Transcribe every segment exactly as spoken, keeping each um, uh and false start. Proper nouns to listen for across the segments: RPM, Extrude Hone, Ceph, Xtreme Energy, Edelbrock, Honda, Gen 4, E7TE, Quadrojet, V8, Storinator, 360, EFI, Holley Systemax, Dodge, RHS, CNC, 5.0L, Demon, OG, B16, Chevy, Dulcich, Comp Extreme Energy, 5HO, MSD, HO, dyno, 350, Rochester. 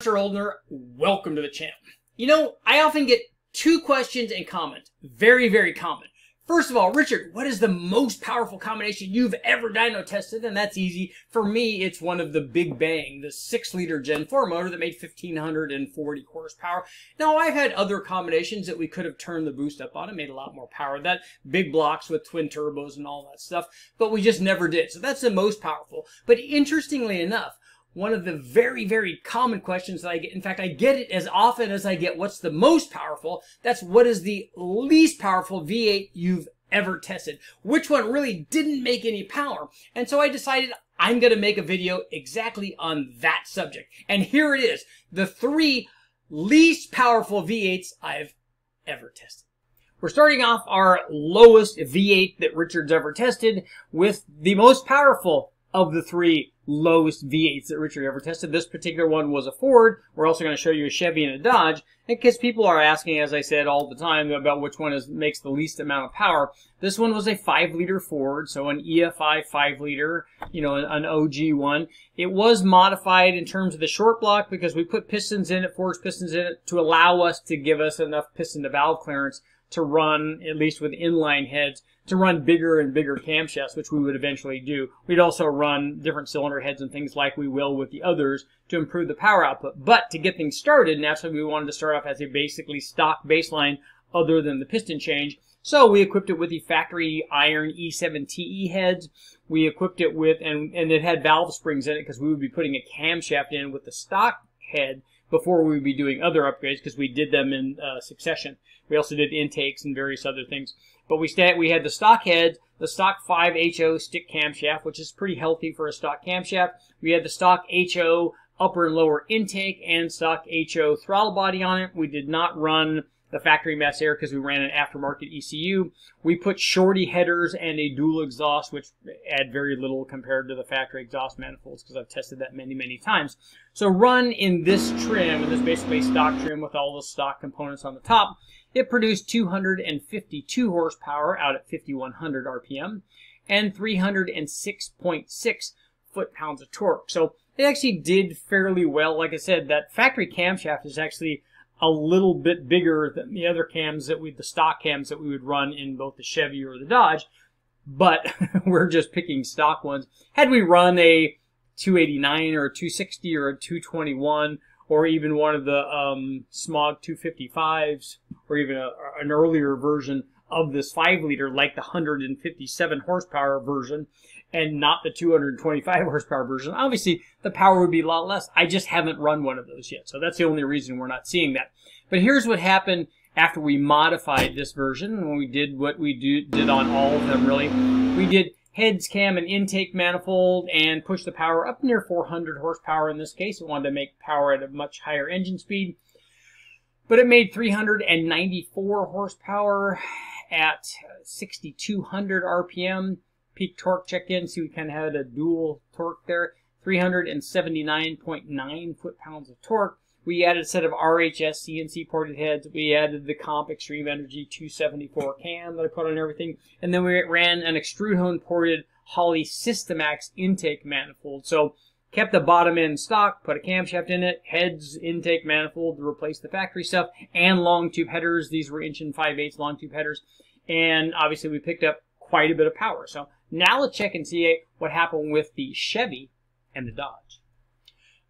Richard Holdener, welcome to the channel. You know, I often get two questions and comment. Very, very common. First of all, Richard, what is the most powerful combination you've ever dyno tested? And that's easy. For me, it's one of the Big Bang, the six liter gen four motor that made fifteen forty horsepower. Now, I've had other combinations that we could have turned the boost up on and made a lot more power. That big blocks with twin turbos and all that stuff, but we just never did. So that's the most powerful. But interestingly enough, one of the very, very common questions that I get, in fact, I get it as often as I get what's the most powerful, that's what is the least powerful V eight you've ever tested? Which one really didn't make any power? And so I decided I'm going to make a video exactly on that subject. And here it is, the three least powerful V eights I've ever tested. We're starting off our lowest V eight that Richard's ever tested with the most powerful of the three lowest V eights that Richard ever tested. This particular one was a Ford. We're also going to show you a Chevy and a Dodge. And because people are asking, as I said all the time, about which one is makes the least amount of power, this one was a five liter Ford, so an E F I five liter, you know, an O G one. It was modified in terms of the short block because we put pistons in it, forged pistons in it, to allow us to give us enough piston to valve clearance to run, at least with inline heads, to run bigger and bigger camshafts, which we would eventually do. We'd also run different cylinder heads and things like we will with the others to improve the power output. But to get things started, naturally we wanted to start off as a basically stock baseline other than the piston change. So we equipped it with the factory iron E seven T E heads. We equipped it with, and, and it had valve springs in it because we would be putting a camshaft in with the stock head before we would be doing other upgrades because we did them in uh, succession. We also did intakes and various other things. But we, st we had the stock heads, the stock five H O stick camshaft, which is pretty healthy for a stock camshaft. We had the stock H O upper and lower intake and stock H O throttle body on it. We did not run the factory mass air because we ran an aftermarket E C U. We put shorty headers and a dual exhaust, which add very little compared to the factory exhaust manifolds because I've tested that many, many times. So run in this trim, and this is basically stock trim with all the stock components on the top. It produced two hundred fifty-two horsepower out at fifty-one hundred R P M and three hundred six point six foot-pounds of torque. So it actually did fairly well. Like I said, that factory camshaft is actually a little bit bigger than the other cams that we, the stock cams that we would run in both the Chevy or the Dodge, but we're just picking stock ones. Had we run a two eighty-nine or a two sixty or a two twenty-one or even one of the um, Smog two fifty-fives or even a, an earlier version of this five liter, like the one hundred fifty-seven horsepower version and not the two hundred twenty-five horsepower version, obviously the power would be a lot less. I just haven't run one of those yet, so that's the only reason we're not seeing that. But here's what happened after we modified this version, when we did what we do, did on all of them really. We did heads, cam, and intake manifold and pushed the power up near four hundred horsepower in this case. It wanted to make power at a much higher engine speed. But it made three hundred ninety-four horsepower at sixty-two hundred R P M. Peak torque check-in, see we kind of had a dual torque there, three hundred seventy-nine point nine foot-pounds of torque. We added a set of R H S C N C ported heads. We added the Comp Extreme Energy two seventy-four cam that I put on everything. And then we ran an Extrude Hone ported Holley Systemax intake manifold. So kept the bottom end stock, put a camshaft in it, heads, intake manifold to replace the factory stuff, and long tube headers. These were inch and five eighths long tube headers. And obviously we picked up quite a bit of power. So now let's check and see what happened with the Chevy and the Dodge.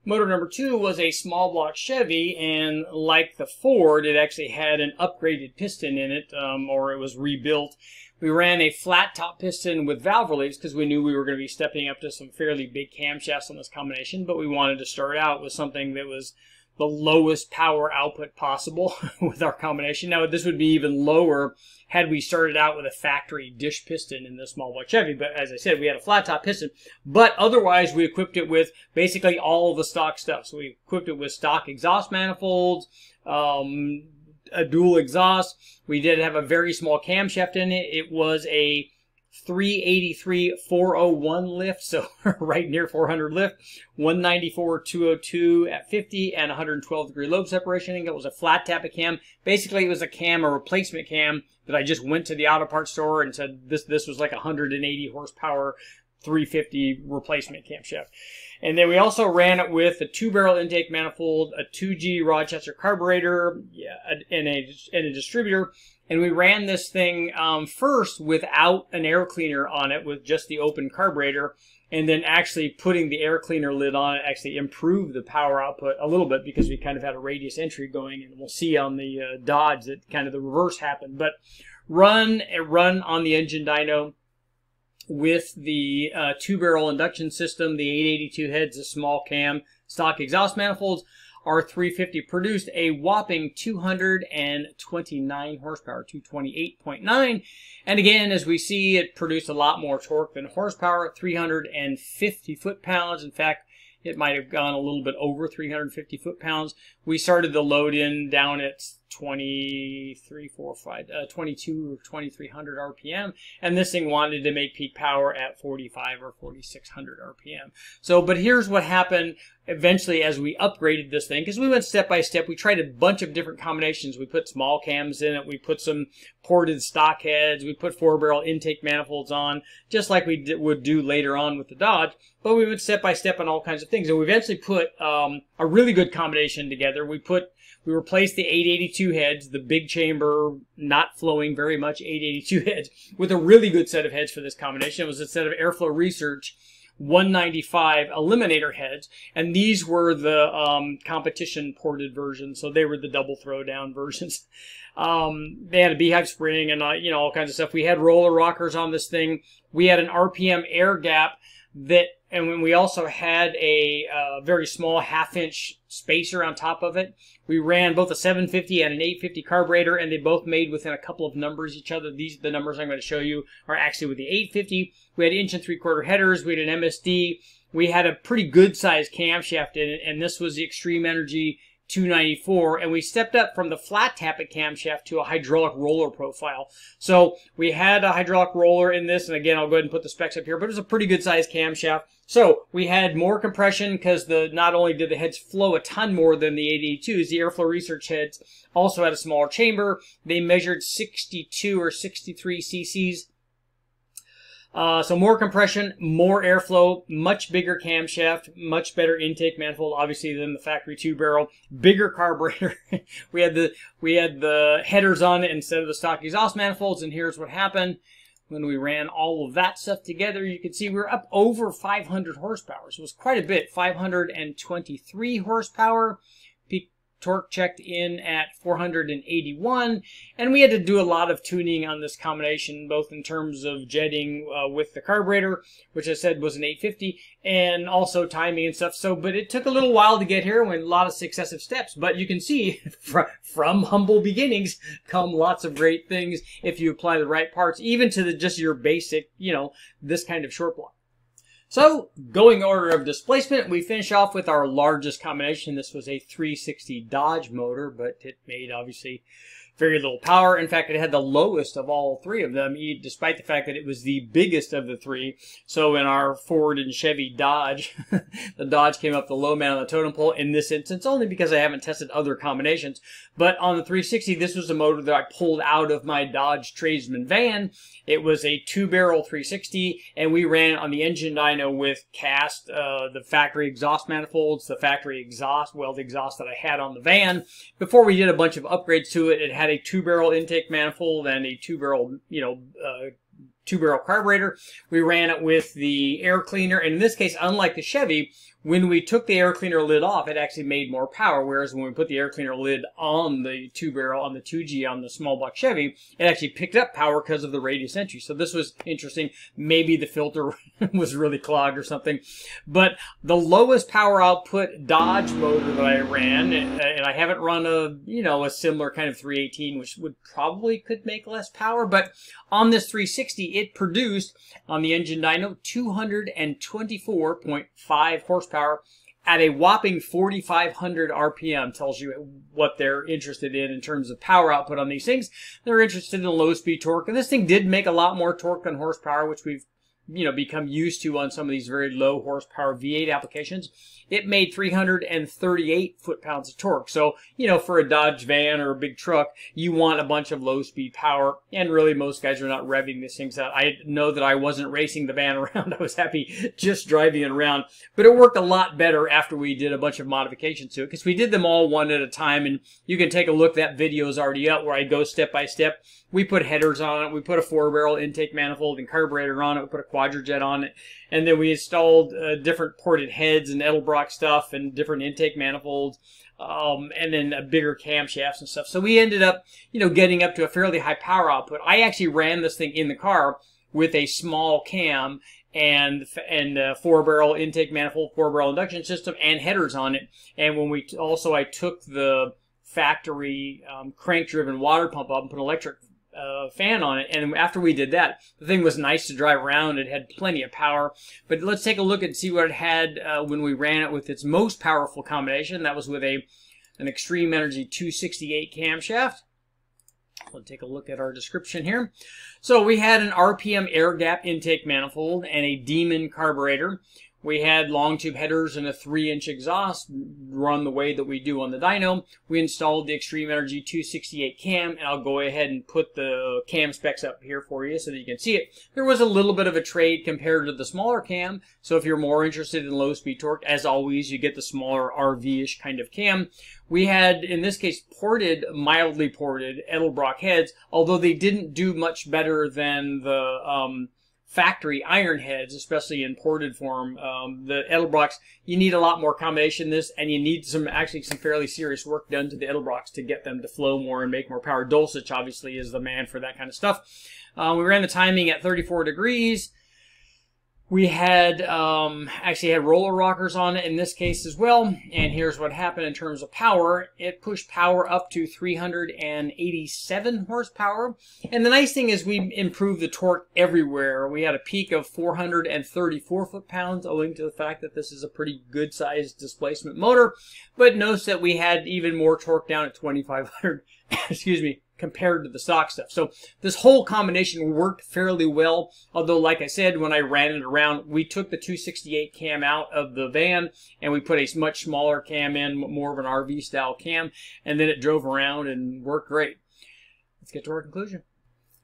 Motor number two was a small block Chevy, and like the Ford, it actually had an upgraded piston in it, um, or it was rebuilt. We ran a flat top piston with valve reliefs because we knew we were going to be stepping up to some fairly big camshafts on this combination, but we wanted to start out with something that was the lowest power output possible with our combination. Now, this would be even lower had we started out with a factory dish piston in this small block Chevy, but as I said, we had a flat top piston, but otherwise we equipped it with basically all of the stock stuff. So we equipped it with stock exhaust manifolds, um, a dual exhaust. We did have a very small camshaft in it. It was a three eighty-three four oh one lift, so right near four hundred lift, one ninety-four two oh two at fifty, and one hundred twelve degree lobe separation. I think it was a flat tap of cam. Basically, it was a cam, a replacement cam that I just went to the auto parts store and said this this was like one hundred eighty horsepower three fifty replacement camshaft. And then we also ran it with a two-barrel intake manifold, a two G Rochester carburetor, and a, and a distributor. And we ran this thing um, first without an air cleaner on it, with just the open carburetor. And then actually putting the air cleaner lid on it actually improved the power output a little bit, because we kind of had a radius entry going. And we'll see on the uh, Dodge that kind of the reverse happened. But run run on the engine dyno with the uh, two-barrel induction system, the eight eighty-two heads, the small cam stock exhaust manifolds, our three fifty produced a whopping two hundred twenty-nine horsepower, two twenty-eight point nine. And again, as we see, it produced a lot more torque than horsepower, three hundred fifty foot-pounds. In fact, it might have gone a little bit over three hundred fifty foot-pounds. We started the load in down at twenty-three, four, five, uh, twenty-two or twenty-three hundred R P M, and this thing wanted to make peak power at forty-five or forty-six hundred R P M. So, but here's what happened eventually as we upgraded this thing, because we went step by step. We tried a bunch of different combinations. We put small cams in it. We put some ported stock heads. We put four-barrel intake manifolds on, just like we did, would do later on with the Dodge. But we went step by step on all kinds of things, and we eventually put um, a really good combination together. We put We replaced the eight eighty-two heads, the big chamber, not flowing very much, eight eighty-two heads, with a really good set of heads for this combination. It was a set of Airflow Research one ninety-five eliminator heads, and these were the um, competition ported versions, so they were the double throwdown versions. Um, they had a beehive spring and uh, you know, all kinds of stuff. We had roller rockers on this thing. We had an R P M air gap that, and when we also had a uh, very small half-inch spacer on top of it. We ran both a seven fifty and an eight fifty carburetor, and they both made within a couple of numbers each other. These, the numbers I'm going to show you, are actually with the eight fifty. We had inch and three-quarter headers. We had an M S D. We had a pretty good-sized camshaft in it, and this was the Xtreme Energy two ninety-four, and we stepped up from the flat tappet camshaft to a hydraulic roller profile. So we had a hydraulic roller in this, and again, I'll go ahead and put the specs up here, but it was a pretty good sized camshaft. So we had more compression, because the not only did the heads flow a ton more than the eight eighty-twos, the Airflow Research heads also had a smaller chamber. They measured sixty-two or sixty-three cc's. Uh, so more compression, more airflow, much bigger camshaft, much better intake manifold, obviously, than the factory two-barrel, bigger carburetor. we had the we had the headers on it instead of the stock exhaust manifolds, and here's what happened. When we ran all of that stuff together, you can see we were up over five hundred horsepower. So it was quite a bit, five hundred twenty-three horsepower. Peak torque checked in at four hundred eighty-one, and we had to do a lot of tuning on this combination, both in terms of jetting uh, with the carburetor, which I said was an eight fifty, and also timing and stuff. So, but it took a little while to get here, and a lot of successive steps. But you can see from, from humble beginnings come lots of great things if you apply the right parts, even to the, just your basic, you know, this kind of short block. So, going order of displacement, we finish off with our largest combination. This was a three sixty Dodge motor, but it made, obviously, very little power. In fact, it had the lowest of all three of them, despite the fact that it was the biggest of the three. So, in our Ford and Chevy Dodge, the Dodge came up the low man on the totem pole in this instance, only because I haven't tested other combinations. But on the three sixty, this was a motor that I pulled out of my Dodge Tradesman van. It was a two-barrel three sixty, and we ran it on the engine dyno with cast, uh, the factory exhaust manifolds, the factory exhaust, well, the exhaust that I had on the van. Before we did a bunch of upgrades to it, it had a two-barrel intake manifold and a two-barrel, you know, uh, two-barrel carburetor. We ran it with the air cleaner, and in this case, unlike the Chevy, when we took the air cleaner lid off, it actually made more power, whereas when we put the air cleaner lid on the two-barrel, on the two G, on the small block Chevy, it actually picked up power because of the radius entry. So this was interesting. Maybe the filter was really clogged or something. But the lowest power output Dodge motor that I ran, and I haven't run a, you know, a similar kind of three eighteen, which would probably could make less power, but on this three sixty, it produced, on the engine dyno, two hundred twenty-four point five horsepower. Power at a whopping forty-five hundred R P M. Tells you what they're interested in in terms of power output on these things. They're interested in low speed torque, and this thing did make a lot more torque than horsepower, which we've you know, become used to on some of these very low horsepower V eight applications, it made three hundred thirty-eight foot-pounds of torque. So, you know, for a Dodge van or a big truck, you want a bunch of low-speed power, and really most guys are not revving these things out. I know that I wasn't racing the van around. I was happy just driving it around, but it worked a lot better after we did a bunch of modifications to it, because we did them all one at a time, and you can take a look. That video is already up where I go step by step. We put headers on it. We put a four-barrel intake manifold and carburetor on it. We put a Quadrojet on it. And then we installed uh, different ported heads and Edelbrock stuff and different intake manifolds, um, and then uh, bigger camshafts and stuff. So we ended up, you know, getting up to a fairly high power output. I actually ran this thing in the car with a small cam and and uh, four-barrel intake manifold, four-barrel induction system, and headers on it. And when we also, I took the factory um, crank-driven water pump up and put an electric Uh, fan on it, and after we did that, the thing was nice to drive around. It had plenty of power, but let's take a look and see what it had uh, when we ran it with its most powerful combination. That was with a an Xtreme Energy two sixty-eight camshaft. We'll take a look at our description here. So we had an R P M air gap intake manifold and a Demon carburetor. We had long tube headers and a three inch exhaust run the way that we do on the dyno. We installed the Xtreme Energy two sixty-eight cam, and I'll go ahead and put the cam specs up here for you so that you can see it. There was a little bit of a trade compared to the smaller cam, so if you're more interested in low-speed torque, as always, you get the smaller R V-ish kind of cam. We had, in this case, ported, mildly ported Edelbrock heads, although they didn't do much better than the Um, factory iron heads, especially in ported form. Um, the Edelbrocks, you need a lot more combination in this, and you need some actually some fairly serious work done to the Edelbrocks to get them to flow more and make more power. Dulcich, obviously, is the man for that kind of stuff. Uh, we ran the timing at thirty-four degrees. We had um, actually had roller rockers on it in this case as well, and here's what happened in terms of power. It pushed power up to three hundred eighty-seven horsepower, and the nice thing is we improved the torque everywhere. We had a peak of four hundred thirty-four foot-pounds, owing to the fact that this is a pretty good-sized displacement motor, but notice that we had even more torque down at twenty-five hundred, excuse me, compared to the stock stuff. So this whole combination worked fairly well, although like I said, when I ran it around, we took the two sixty-eight cam out of the van and we put a much smaller cam in, more of an R V style cam, and then it drove around and worked great. Let's get to our conclusion.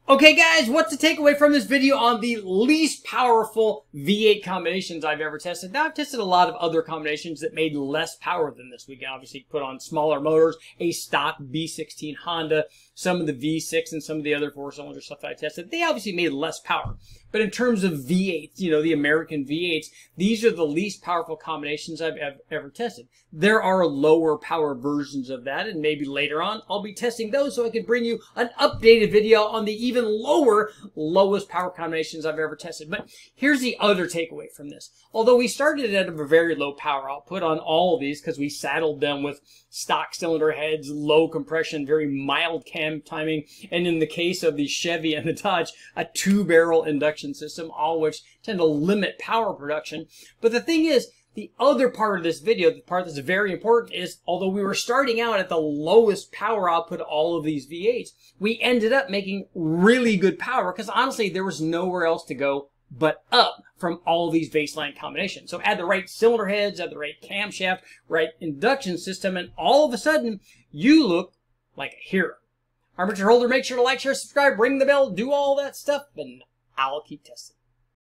Okay guys, what's the takeaway from this video on the least powerful V eight combinations I've ever tested? Now, I've tested a lot of other combinations that made less power than this. We can obviously put on smaller motors, a stock B sixteen Honda, some of the V six and some of the other four-cylinder stuff that I tested. They obviously made less power. But in terms of V eights, you know, the American V eights, these are the least powerful combinations I've ever tested. There are lower power versions of that, and maybe later on I'll be testing those so I can bring you an updated video on the even lower, lowest power combinations I've ever tested. But here's the other takeaway from this. Although we started at a very low power output on all of these because we saddled them with stock cylinder heads, low compression, very mild cam timing, and in the case of the Chevy and the Dodge, a two-barrel induction system, all which tend to limit power production. But the thing is, the other part of this video, the part that's very important, is although we were starting out at the lowest power output of all of these V eights, we ended up making really good power because honestly there was nowhere else to go but up from all these baseline combinations. So add the right cylinder heads, add the right camshaft, right induction system, and all of a sudden you look like a hero. I'm Richard Holdener. Make sure to like, share, subscribe, ring the bell, do all that stuff, and I'll keep testing.